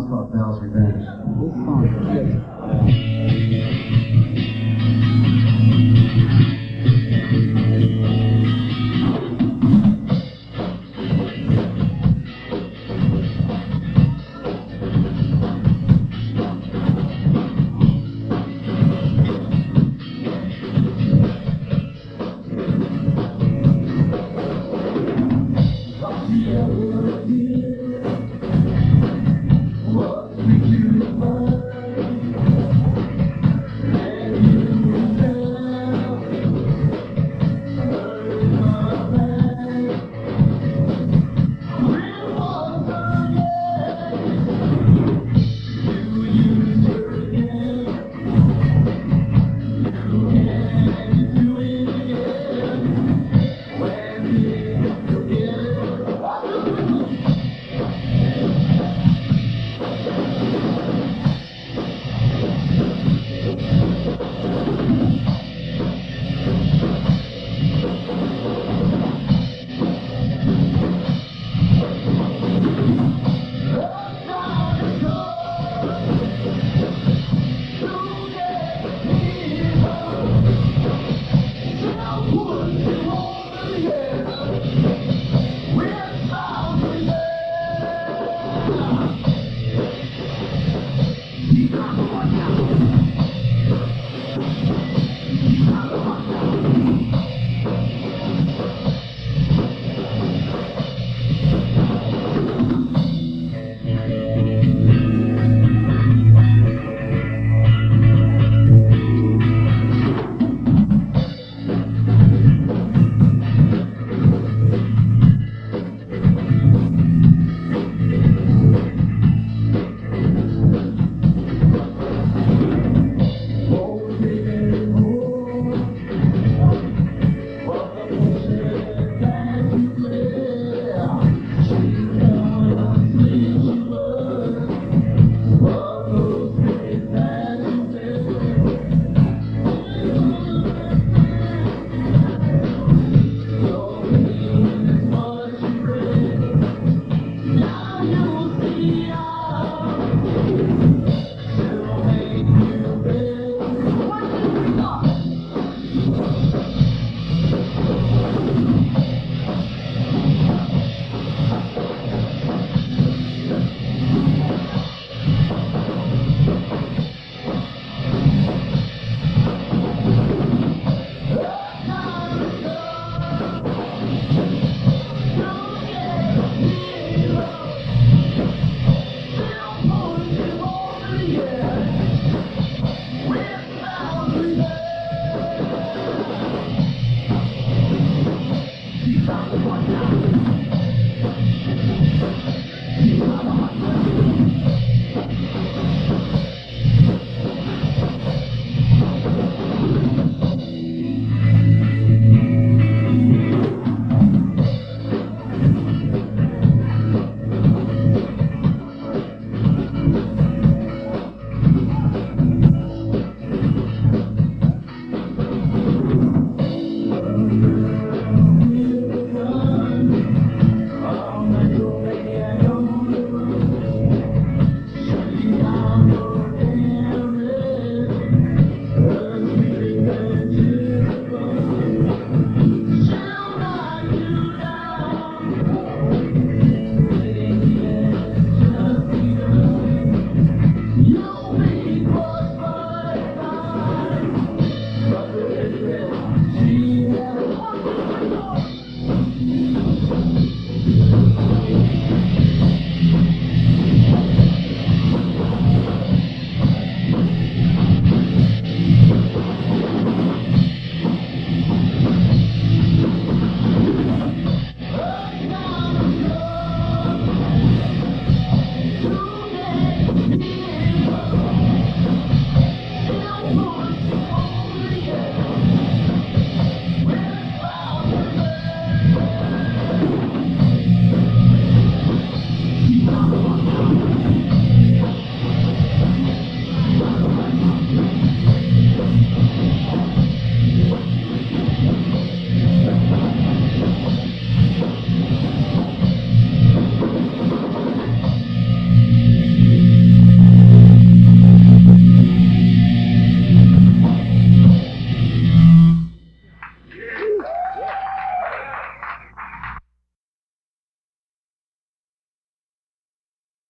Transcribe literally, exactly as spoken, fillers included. song's called Vals Revenge. This song.